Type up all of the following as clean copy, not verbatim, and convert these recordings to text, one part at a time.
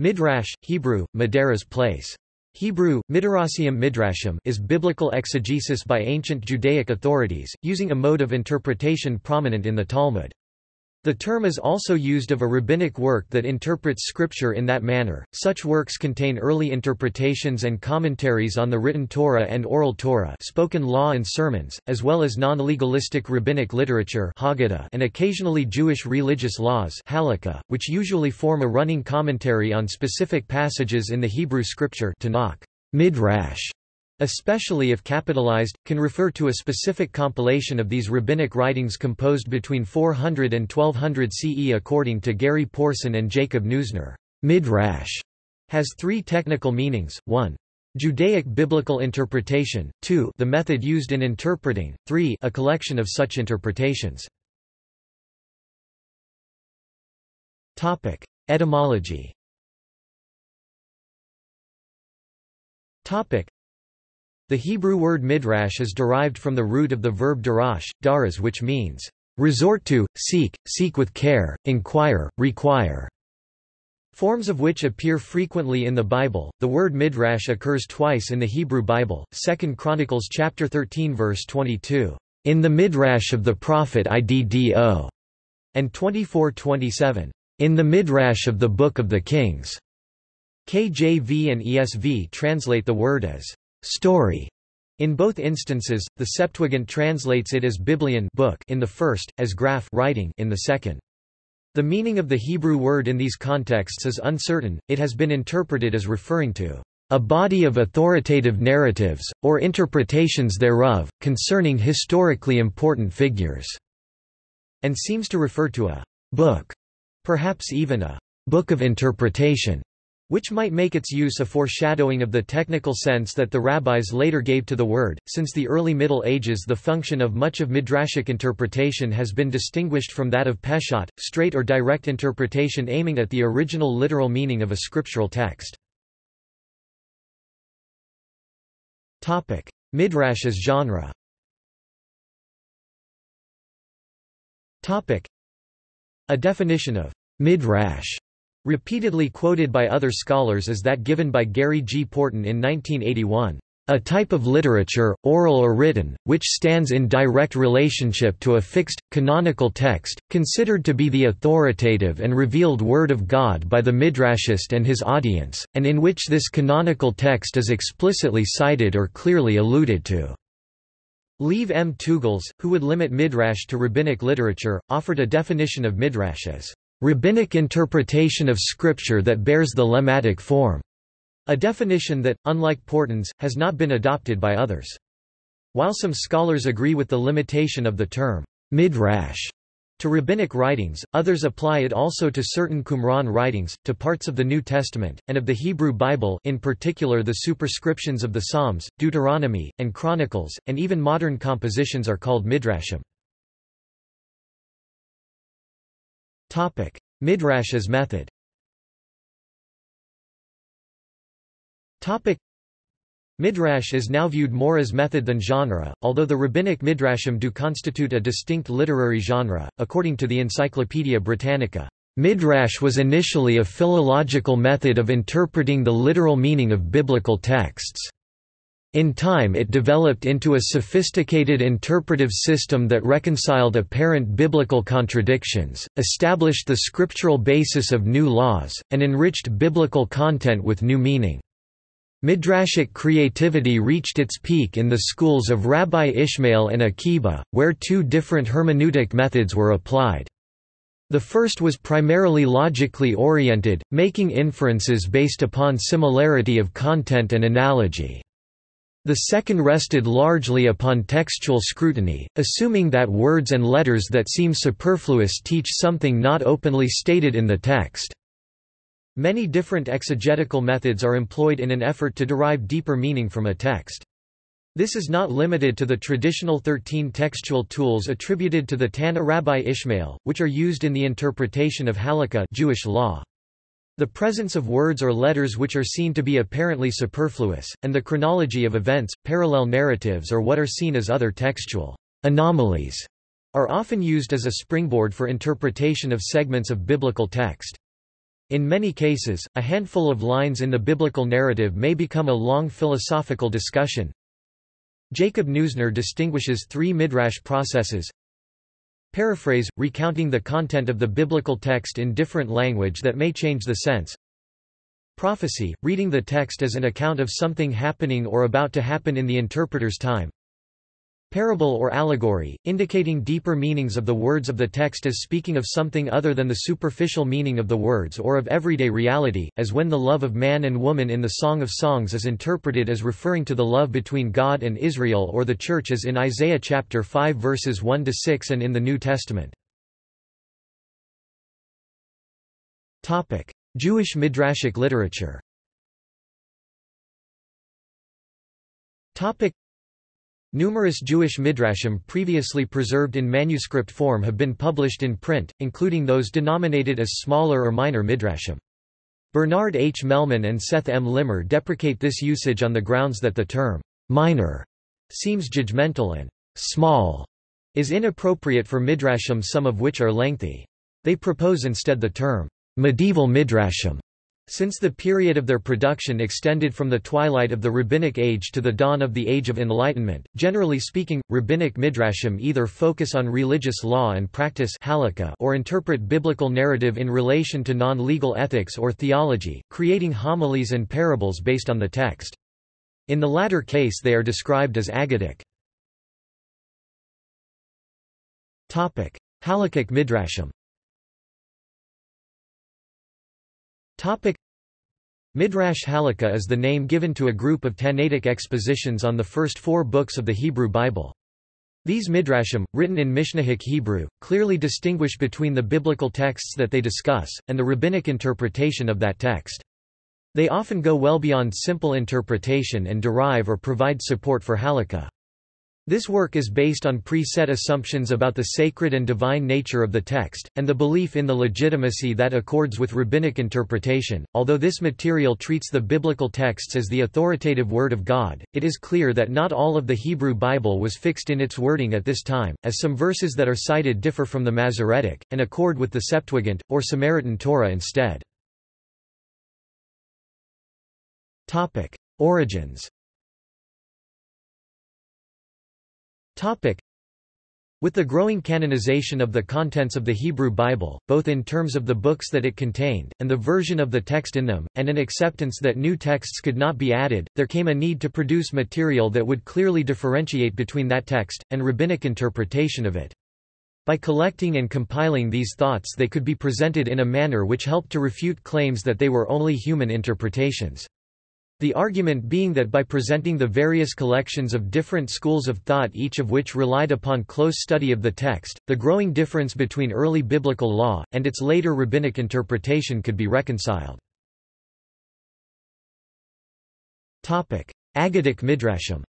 Midrash, Hebrew, Madera's place. Hebrew, midrashim midrashim, is biblical exegesis by ancient Judaic authorities, using a mode of interpretation prominent in the Talmud. The term is also used of a rabbinic work that interprets scripture in that manner. Such works contain early interpretations and commentaries on the written Torah and oral Torah, spoken law and sermons, as well as non-legalistic rabbinic literature, haggadah, and occasionally Jewish religious laws, halakha, which usually form a running commentary on specific passages in the Hebrew scripture, Tanakh. Midrash, especially if capitalized, can refer to a specific compilation of these rabbinic writings composed between 400 and 1200 CE. According to Gary Porton and Jacob Neusner, Midrash has three technical meanings: 1. Judaic biblical interpretation, 2. The method used in interpreting, 3. A collection of such interpretations. Etymology. The Hebrew word midrash is derived from the root of the verb darash, daraz, which means, resort to, seek, seek with care, inquire, require. Forms of which appear frequently in the Bible. The word midrash occurs twice in the Hebrew Bible, 2 Chronicles chapter 13 verse 22, in the midrash of the prophet Iddo, and 24:27, in the midrash of the book of the Kings. KJV and ESV translate the word as story. In both instances, the Septuagint translates it as biblion book in the first, as graph writing in the second. The meaning of the Hebrew word in these contexts is uncertain. It has been interpreted as referring to a body of authoritative narratives, or interpretations thereof, concerning historically important figures, and seems to refer to a book, perhaps even a book of interpretation, which might make its use a foreshadowing of the technical sense that the rabbis later gave to the word. Since the early Middle Ages, the function of much of midrashic interpretation has been distinguished from that of peshat, straight or direct interpretation aiming at the original literal meaning of a scriptural text. Topic: Midrash as genre. Topic: A definition of midrash, repeatedly quoted by other scholars, is that given by Gary G. Porton in 1981, a type of literature, oral or written, which stands in direct relationship to a fixed, canonical text, considered to be the authoritative and revealed Word of God by the midrashist and his audience, and in which this canonical text is explicitly cited or clearly alluded to. Lieve M. Tugels, who would limit midrash to rabbinic literature, offered a definition of midrash as rabbinic interpretation of scripture that bears the lemmatic form, a definition that, unlike Porton's, has not been adopted by others. While some scholars agree with the limitation of the term midrash to rabbinic writings, others apply it also to certain Qumran writings, to parts of the New Testament, and of the Hebrew Bible, in particular the superscriptions of the Psalms, Deuteronomy, and Chronicles, and even modern compositions are called midrashim. Midrash as method. Midrash is now viewed more as method than genre, although the rabbinic midrashim do constitute a distinct literary genre. According to the Encyclopaedia Britannica, midrash was initially a philological method of interpreting the literal meaning of biblical texts. In time it developed into a sophisticated interpretive system that reconciled apparent biblical contradictions, established the scriptural basis of new laws, and enriched biblical content with new meaning. Midrashic creativity reached its peak in the schools of Rabbi Ishmael and Akiba, where two different hermeneutic methods were applied. The first was primarily logically oriented, making inferences based upon similarity of content and analogy. The second rested largely upon textual scrutiny, assuming that words and letters that seem superfluous teach something not openly stated in the text. Many different exegetical methods are employed in an effort to derive deeper meaning from a text. This is not limited to the traditional 13 textual tools attributed to the Tana Rabbi Ishmael, which are used in the interpretation of halakha Jewish law. The presence of words or letters which are seen to be apparently superfluous, and the chronology of events, parallel narratives or what are seen as other textual anomalies, are often used as a springboard for interpretation of segments of biblical text. In many cases, a handful of lines in the biblical narrative may become a long philosophical discussion. Jacob Neusner distinguishes three midrash processes: paraphrase, recounting the content of the biblical text in different language that may change the sense; prophecy, reading the text as an account of something happening or about to happen in the interpreter's time; parable or allegory, indicating deeper meanings of the words of the text as speaking of something other than the superficial meaning of the words or of everyday reality, as when the love of man and woman in the Song of Songs is interpreted as referring to the love between God and Israel or the Church, as in Isaiah chapter 5 verses 1-6 and in the New Testament. Topic: Jewish midrashic literature. Topic: Numerous Jewish midrashim previously preserved in manuscript form have been published in print, including those denominated as smaller or minor midrashim. Bernard H. Mellman and Seth M. Limmer deprecate this usage on the grounds that the term minor seems judgmental and small is inappropriate for midrashim, some of which are lengthy. They propose instead the term medieval midrashim, since the period of their production extended from the twilight of the Rabbinic Age to the dawn of the Age of Enlightenment. Generally speaking, Rabbinic midrashim either focus on religious law and practice halakha or interpret biblical narrative in relation to non-legal ethics or theology, creating homilies and parables based on the text. In the latter case they are described as agadic. Halakhic midrashim. Midrash halakha is the name given to a group of Tanaitic expositions on the first four books of the Hebrew Bible. These midrashim, written in Mishnahic Hebrew, clearly distinguish between the biblical texts that they discuss, and the rabbinic interpretation of that text. They often go well beyond simple interpretation and derive or provide support for halakha. This work is based on preset assumptions about the sacred and divine nature of the text, and the belief in the legitimacy that accords with rabbinic interpretation. Although this material treats the biblical texts as the authoritative word of God, it is clear that not all of the Hebrew Bible was fixed in its wording at this time, as some verses that are cited differ from the Masoretic, and accord with the Septuagint, or Samaritan Torah instead. Origins. With the growing canonization of the contents of the Hebrew Bible, both in terms of the books that it contained, and the version of the text in them, and an acceptance that new texts could not be added, there came a need to produce material that would clearly differentiate between that text, and rabbinic interpretation of it. By collecting and compiling these thoughts they could be presented in a manner which helped to refute claims that they were only human interpretations. The argument being that by presenting the various collections of different schools of thought, each of which relied upon close study of the text, the growing difference between early biblical law, and its later rabbinic interpretation could be reconciled. Agadic midrashim.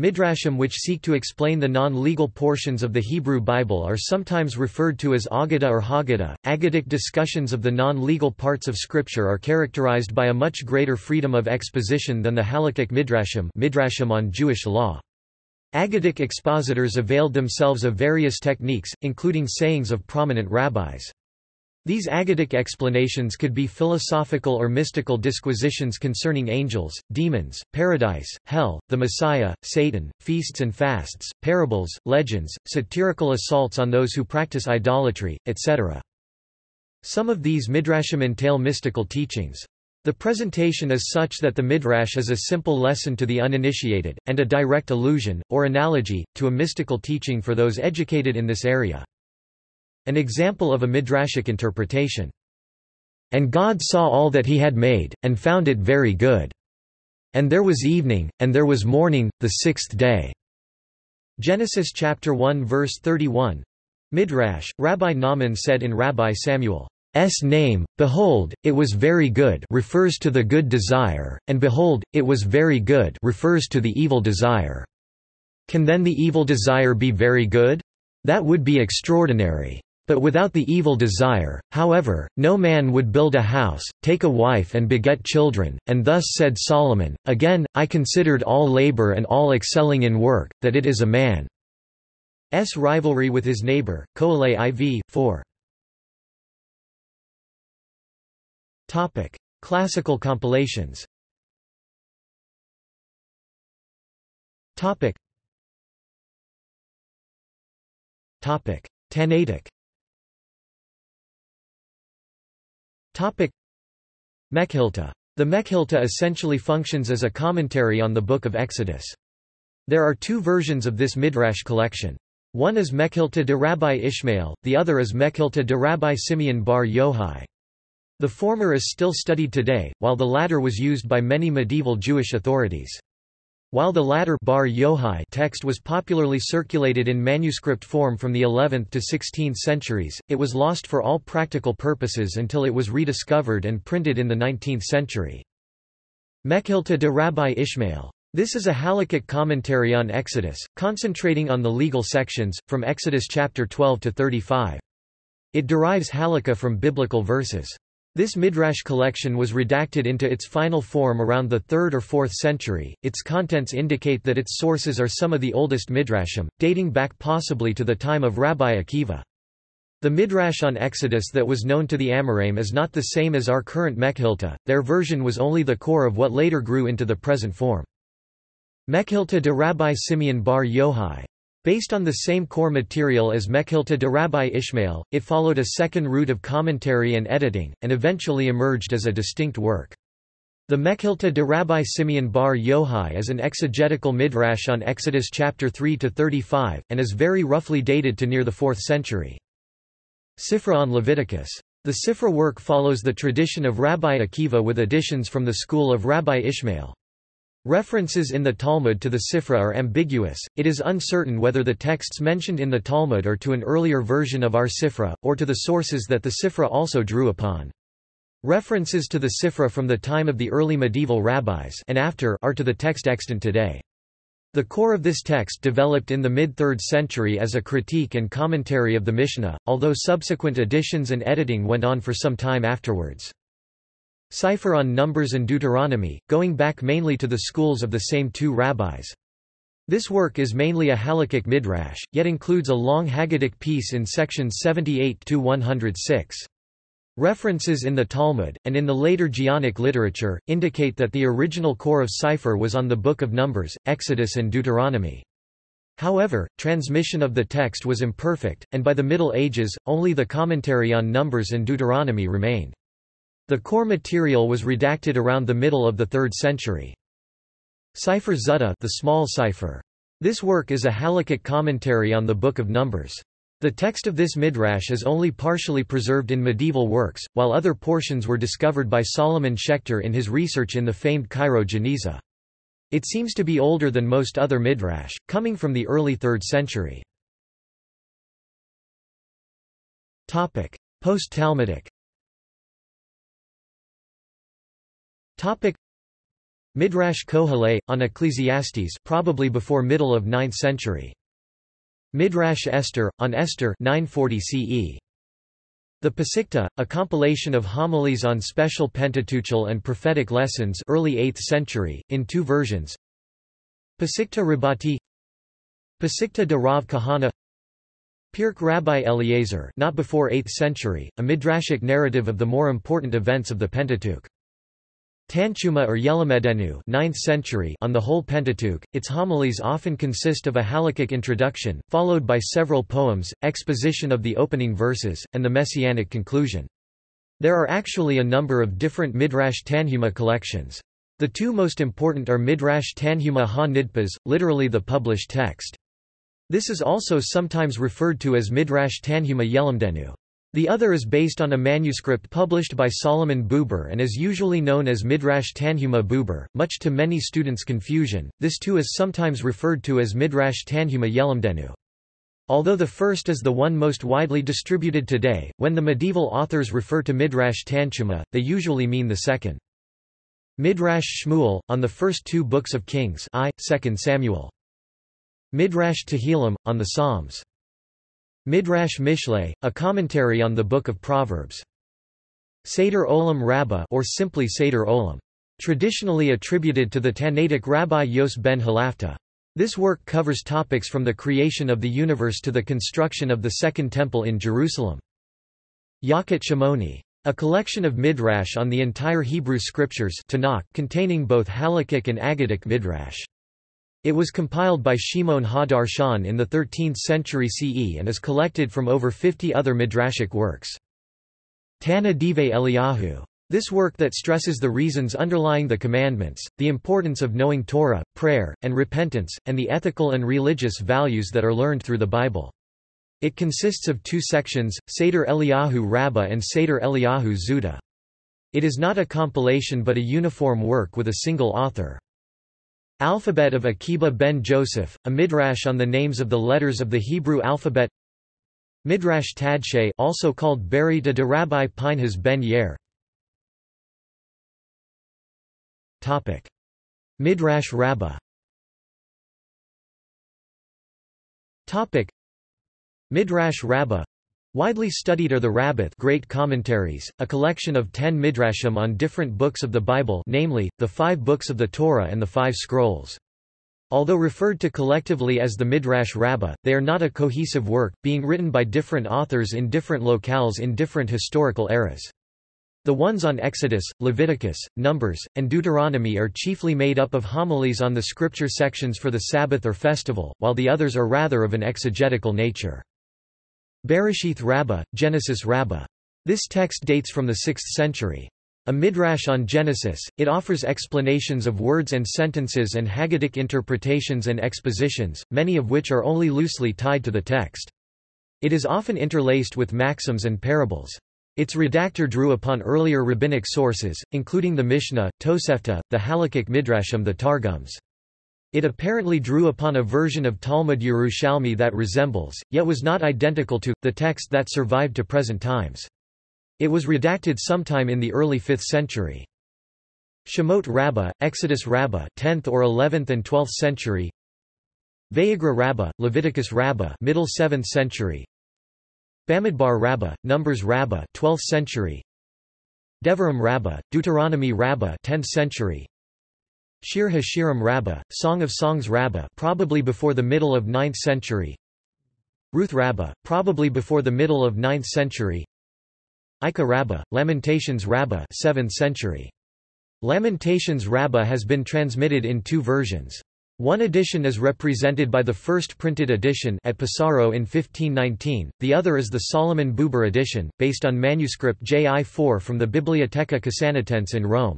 Midrashim which seek to explain the non-legal portions of the Hebrew Bible are sometimes referred to as aggadah or haggadah. Agadic discussions of the non-legal parts of Scripture are characterized by a much greater freedom of exposition than the halakhic midrashim, midrashim on Jewish law. Agadic expositors availed themselves of various techniques, including sayings of prominent rabbis. These agadic explanations could be philosophical or mystical disquisitions concerning angels, demons, paradise, hell, the Messiah, Satan, feasts and fasts, parables, legends, satirical assaults on those who practice idolatry, etc. Some of these midrashim entail mystical teachings. The presentation is such that the midrash is a simple lesson to the uninitiated, and a direct allusion, or analogy, to a mystical teaching for those educated in this area. An example of a midrashic interpretation: "And God saw all that he had made, and found it very good. And there was evening, and there was morning, the sixth day." Genesis chapter 1 verse 31. Midrash, Rabbi Naaman said in Rabbi Samuel's name, "Behold, it was very good" refers to the good desire, and "behold, it was very good" refers to the evil desire. Can then the evil desire be very good? That would be extraordinary. But without the evil desire, however, no man would build a house, take a wife and beget children, and thus said Solomon, "Again, I considered all labor and all excelling in work, that it is a man's S rivalry with his neighbor, Kohelet IV, 4. Topic: Classical compilations. Topic. Topic: Tanaitic. Topic: Mechilta. The Mechilta essentially functions as a commentary on the Book of Exodus. There are two versions of this midrash collection. One is Mechilta de Rabbi Ishmael, the other is Mechilta de Rabbi Simeon bar Yohai. The former is still studied today, while the latter was used by many medieval Jewish authorities. While the latter bar Yohai text was popularly circulated in manuscript form from the 11th to 16th centuries, it was lost for all practical purposes until it was rediscovered and printed in the 19th century. Mechilta de Rabbi Ishmael. This is a halakhic commentary on Exodus, concentrating on the legal sections, from Exodus chapter 12 to 35. It derives halakha from biblical verses. This midrash collection was redacted into its final form around the 3rd or 4th century. Its contents indicate that its sources are some of the oldest midrashim, dating back possibly to the time of Rabbi Akiva. The midrash on Exodus that was known to the Amoraim is not the same as our current Mechilta. Their version was only the core of what later grew into the present form. Mechilta de Rabbi Simeon bar Yohai. Based on the same core material as Mechilta de Rabbi Ishmael, it followed a second route of commentary and editing, and eventually emerged as a distinct work. The Mechilta de Rabbi Simeon bar Yohai is an exegetical midrash on Exodus chapter 3 to 35, and is very roughly dated to near the 4th century. Sifra on Leviticus. The Sifra work follows the tradition of Rabbi Akiva with additions from the school of Rabbi Ishmael. References in the Talmud to the Sifra are ambiguous. It is uncertain whether the texts mentioned in the Talmud are to an earlier version of our Sifra, or to the sources that the Sifra also drew upon. References to the Sifra from the time of the early medieval rabbis and after are to the text extant today. The core of this text developed in the mid-3rd century as a critique and commentary of the Mishnah, although subsequent additions and editing went on for some time afterwards. Cipher on Numbers and Deuteronomy, going back mainly to the schools of the same two rabbis. This work is mainly a halakhic midrash, yet includes a long haggadic piece in sections 78–106. References in the Talmud, and in the later Geonic literature, indicate that the original core of Cipher was on the Book of Numbers, Exodus and Deuteronomy. However, transmission of the text was imperfect, and by the Middle Ages, only the commentary on Numbers and Deuteronomy remained. The core material was redacted around the middle of the 3rd century. Sifre Zutta, the small cipher. This work is a halakhic commentary on the Book of Numbers. The text of this midrash is only partially preserved in medieval works, while other portions were discovered by Solomon Schechter in his research in the famed Cairo Geniza. It seems to be older than most other midrash, coming from the early 3rd century. Topic: Post-Talmudic. Topic: Midrash Kohelet on Ecclesiastes, probably before middle of 9th century. Midrash Esther on Esther 940 CE. The Pesikta, a compilation of homilies on special pentateuchal and prophetic lessons, early 8th century, in two versions. Pesikta Rabbati, Pesikta de-Rav Kahana, Pirke Rabbi Eliezer, not before 8th century, a midrashic narrative of the more important events of the Pentateuch. Tanhuma or Yelamedenu 9th century on the whole Pentateuch, its homilies often consist of a halakhic introduction, followed by several poems, exposition of the opening verses, and the messianic conclusion. There are actually a number of different Midrash Tanhuma collections. The two most important are Midrash Tanhuma Ha-Nidpas, literally the published text. This is also sometimes referred to as Midrash Tanhuma Yelamedenu. The other is based on a manuscript published by Solomon Buber and is usually known as Midrash Tanhuma Buber, much to many students' confusion. This too is sometimes referred to as Midrash Tanhuma Yelamedenu. Although the first is the one most widely distributed today, when the medieval authors refer to Midrash Tanhuma, they usually mean the second. Midrash Shmuel, on the first two books of Kings I, 2 Samuel. Midrash Tehillim, on the Psalms. Midrash Mishle, a commentary on the Book of Proverbs. Seder Olam Rabbah, or simply Seder Olam, traditionally attributed to the Tanaitic Rabbi Yos ben Halafta. This work covers topics from the creation of the universe to the construction of the Second Temple in Jerusalem. Yalkut Shimoni, a collection of midrash on the entire Hebrew scriptures Tanakh, containing both halakhic and agadic midrash. It was compiled by Shimon ha-Darshan in the 13th century CE and is collected from over 50 other midrashic works. Tana Divrei Eliyahu. This work that stresses the reasons underlying the commandments, the importance of knowing Torah, prayer, and repentance, and the ethical and religious values that are learned through the Bible. It consists of two sections, Seder Eliyahu Rabbah and Seder Eliyahu Zutta. It is not a compilation but a uniform work with a single author. Alphabet of Akiba ben Joseph, a midrash on the names of the letters of the Hebrew alphabet. Midrash Tadshe, also called Pesikta de-Rabbi Pinehas ben Yair. Topic: Midrash Rabbah. Topic: Midrash Rabbah, widely studied, are the Rabbith Great Commentaries, a collection of 10 midrashim on different books of the Bible, namely, the 5 books of the Torah and the 5 scrolls. Although referred to collectively as the Midrash Rabbah, they are not a cohesive work, being written by different authors in different locales in different historical eras. The ones on Exodus, Leviticus, Numbers, and Deuteronomy are chiefly made up of homilies on the scripture sections for the Sabbath or festival, while the others are rather of an exegetical nature. Bereshith Rabbah, Genesis Rabbah. This text dates from the 6th century. A midrash on Genesis, it offers explanations of words and sentences and Haggadic interpretations and expositions, many of which are only loosely tied to the text. It is often interlaced with maxims and parables. Its redactor drew upon earlier rabbinic sources, including the Mishnah, Tosefta, the Halakhic midrashim, the Targums. It apparently drew upon a version of Talmud Yerushalmi that resembles, yet was not identical to, the text that survived to present times. It was redacted sometime in the early 5th century. Shemot Rabbah, Exodus Rabbah, 10th or 11th and 12th century. Vayigra Rabbah, Leviticus Rabbah, middle 7th century. Bamidbar Rabbah, Numbers Rabbah, 12th century. Devarim Rabbah, Deuteronomy Rabbah, 10th century. Shir HaShirim Rabbah, Song of Songs Rabbah, probably before the middle of 9th century. Ruth Rabbah, probably before the middle of 9th century. Ikah Rabbah, Lamentations Rabbah, 7th century. Lamentations Rabbah has been transmitted in 2 versions. One edition is represented by the first printed edition at Pesaro in 1519, the other is the Solomon Buber edition, based on manuscript JI4 from the Biblioteca Casanatense in Rome.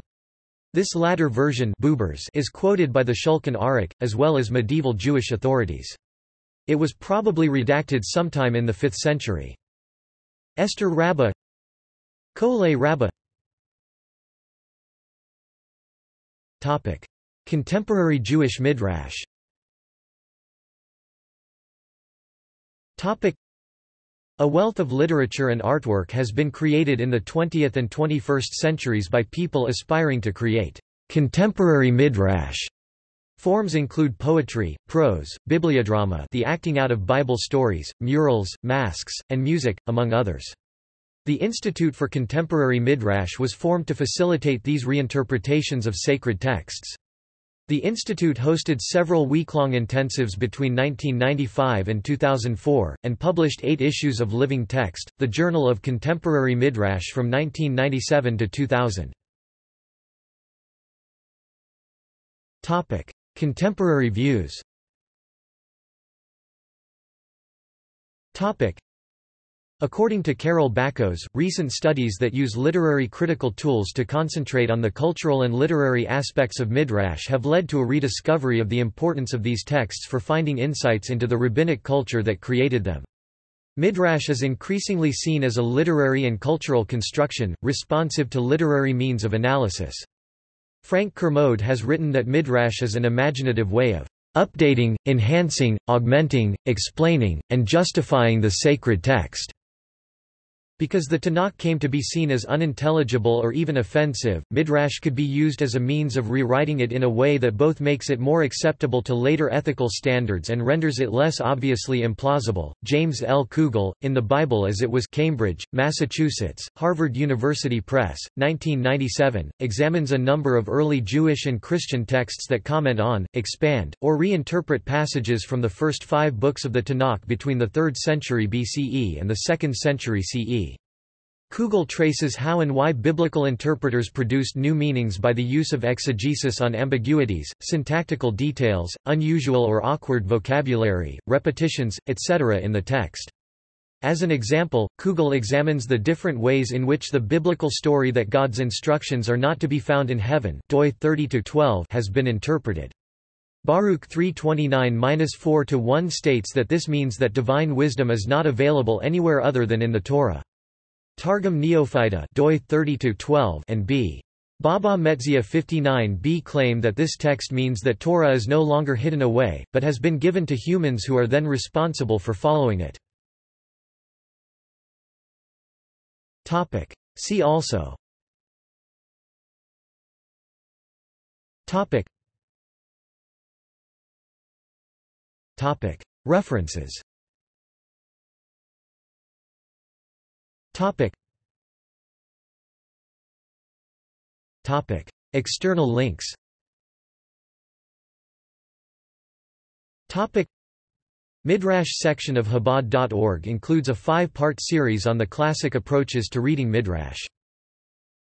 This latter version Buber's is quoted by the Shulchan Aruch, as well as medieval Jewish authorities. It was probably redacted sometime in the 5th century. Esther Rabbah, Kohelet Rabbah. Contemporary Jewish midrash. A wealth of literature and artwork has been created in the 20th and 21st centuries by people aspiring to create contemporary midrash. Forms include poetry, prose, bibliodrama, the acting out of Bible stories, murals, masks, and music, among others. The Institute for Contemporary Midrash was formed to facilitate these reinterpretations of sacred texts. The institute hosted several week-long intensives between 1995 and 2004, and published 8 issues of Living Text, the Journal of Contemporary Midrash, from 1997 to 2000. Contemporary views. According to Carol Backos, recent studies that use literary critical tools to concentrate on the cultural and literary aspects of Midrash have led to a rediscovery of the importance of these texts for finding insights into the rabbinic culture that created them. Midrash is increasingly seen as a literary and cultural construction, responsive to literary means of analysis. Frank Kermode has written that Midrash is an imaginative way of updating, enhancing, augmenting, explaining, and justifying the sacred text. Because the Tanakh came to be seen as unintelligible or even offensive, Midrash could be used as a means of rewriting it in a way that both makes it more acceptable to later ethical standards and renders it less obviously implausible. James L. Kugel, In the Bible as It Was, Cambridge, Massachusetts, Harvard University Press, 1997, examines a number of early Jewish and Christian texts that comment on, expand, or reinterpret passages from the first five books of the Tanakh between the 3rd century BCE and the 2nd century CE. Kugel traces how and why biblical interpreters produced new meanings by the use of exegesis on ambiguities, syntactical details, unusual or awkward vocabulary, repetitions, etc. in the text. As an example, Kugel examines the different ways in which the biblical story that God's instructions are not to be found in heaven has been interpreted. Baruch 3:29-4:1 states that this means that divine wisdom is not available anywhere other than in the Torah. Targum Neophyta and B. Baba Metzia 59b claim that this text means that Torah is no longer hidden away, but has been given to humans who are then responsible for following it. See also References External links. Midrash section of Chabad.org includes a 5-part series on the classic approaches to reading Midrash.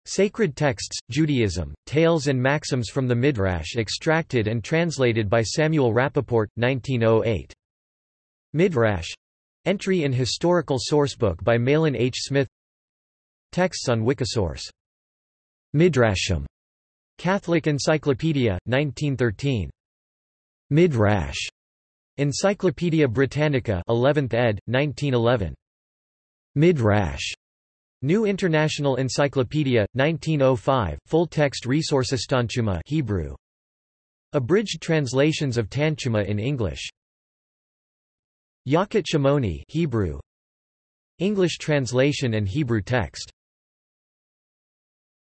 Sacred Texts, Judaism, Tales and Maxims from the Midrash extracted and translated by Samuel Rappaport, 1908. Midrash. Entry in Historical Sourcebook by Malin H. Smith. Texts on Wikisource. Midrashim. Catholic Encyclopedia, 1913. Midrash. Encyclopedia Britannica, 11th ed., 1911. Midrash. New International Encyclopedia, 1905. Full text resources. Tanhuma, Hebrew. Abridged translations of Tanhuma in English. Yalkut Shimoni, Hebrew. English translation and Hebrew text.